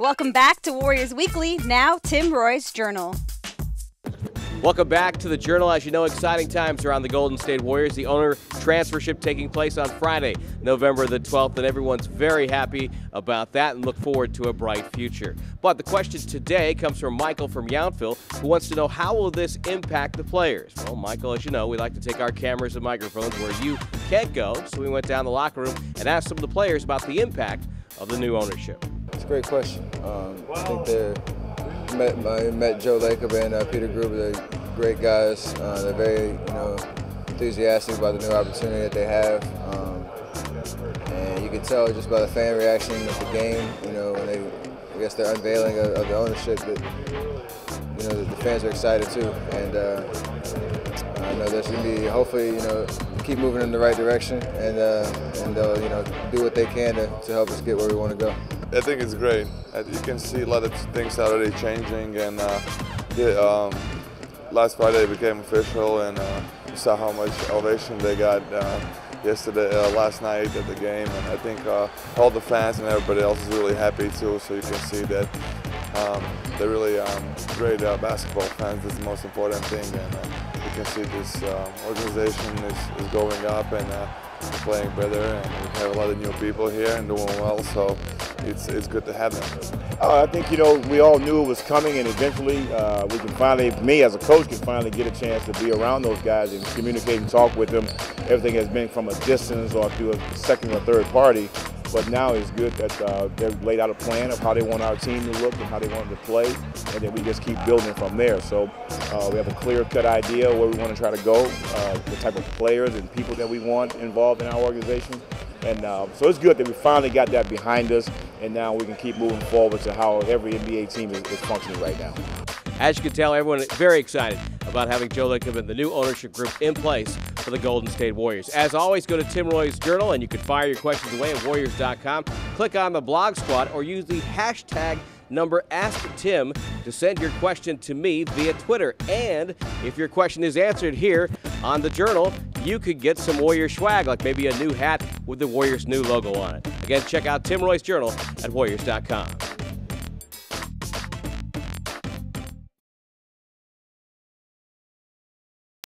Welcome back to Warriors Weekly. Now, Tim Roye's Journal. Welcome back to the Journal. As you know, exciting times around the Golden State Warriors. The owner transfership taking place on Friday, November the 12th, and everyone's very happy about that and look forward to a bright future. But the question today comes from Michael from Yountville, who wants to know, how will this impact the players? Well, Michael, as you know, we like to take our cameras and microphones where you can't go, so we went down the locker room and asked some of the players about the impact of the new ownership. It's a great question. I think they're I met Joe Lacob and Peter Guber. They're great guys. They're very, enthusiastic about the new opportunity that they have. And you can tell just by the fan reaction of the game, when they, their unveiling of the ownership, that, the fans are excited too. And I know there's going to be, hopefully, keep moving in the right direction, and they'll, do what they can to help us get where we want to go. I think it's great. You can see a lot of things already changing, and last Friday it became official, and you saw how much ovation they got last night at the game, and I think all the fans and everybody else is really happy too. So you can see that they're really great basketball fans. That's the most important thing, and you can see this organization is going up and playing better, and we have a lot of new people here and doing well. So. It's good to have them. I think, we all knew it was coming, and eventually we can finally, me as a coach, can finally get a chance to be around those guys and communicate and talk with them. Everything has been from a distance or through a second or third party, but now it's good that they've laid out a plan of how they want our team to look and how they want them to play, and then we just keep building from there. So we have a clear-cut idea where we want to try to go, the type of players and people that we want involved in our organization. And so it's good that we finally got that behind us, and now we can keep moving forward to how every NBA team is functioning right now. As you can tell, everyone is very excited about having Joe Lacob and the new ownership group in place for the Golden State Warriors. As always, go to Tim Roye's Journal, and you can fire your questions away at warriors.com. Click on the blog squad or use the hashtag #AskTim to send your question to me via Twitter. And if your question is answered here on the Journal, you could get some Warrior swag, like maybe a new hat with the Warriors' new logo on it. Again, check out Tim Roye's Journal at warriors.com.